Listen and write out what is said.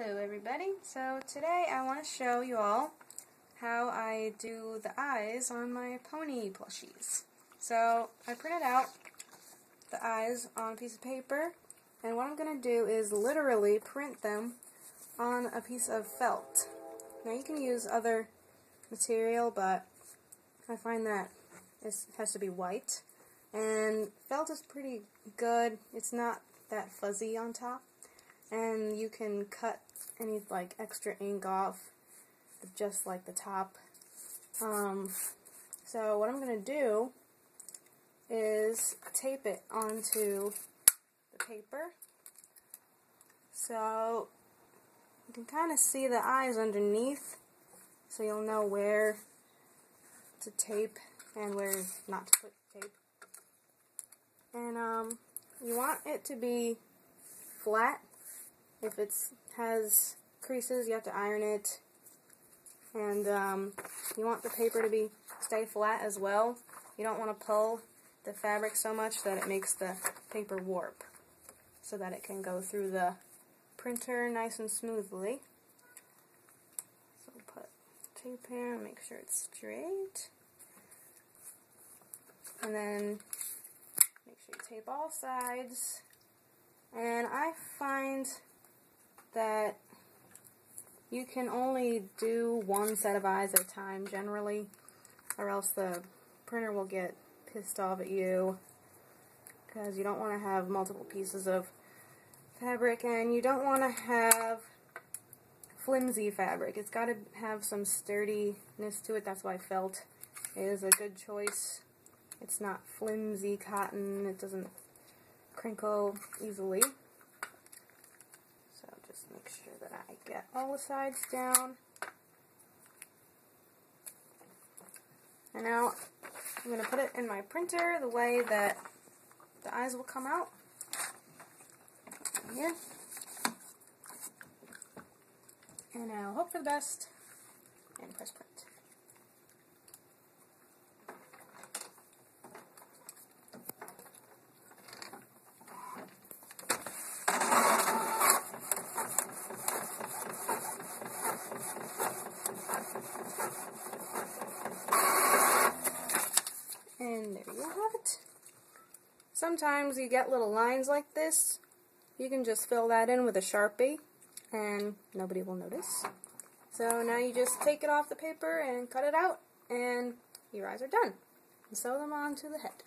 Hello everybody, so today I want to show you all how I do the eyes on my pony plushies. So I printed out the eyes on a piece of paper, and what I'm going to do is literally print them on a piece of felt. Now you can use other material, but I find that it has to be white, and felt is pretty good. It's not that fuzzy on top. And you can cut any like extra ink off, just like the top. So what I'm gonna do is tape it onto the paper, so you can kind of see the eyes underneath, so you'll know where to tape and where not to put tape. And you want it to be flat. If it has creases, you have to iron it, and you want the paper to stay flat as well. You don't want to pull the fabric so much that it makes the paper warp, so that it can go through the printer nice and smoothly. So put tape here and make sure it's straight, and then make sure you tape all sides. And I find that you can only do one set of eyes at a time generally, or else the printer will get pissed off at you, because you don't want to have multiple pieces of fabric, and you don't want to have flimsy fabric. It's got to have some sturdiness to it. That's why felt is a good choice. It's not flimsy cotton. It doesn't crinkle easily. Make sure that I get all the sides down. And now I'm going to put it in my printer the way that the eyes will come out. Here. And now hope for the best and press print. And there you have it. Sometimes you get little lines like this. You can just fill that in with a Sharpie and nobody will notice. So now you just take it off the paper and cut it out, and your eyes are done. And sew them onto the head.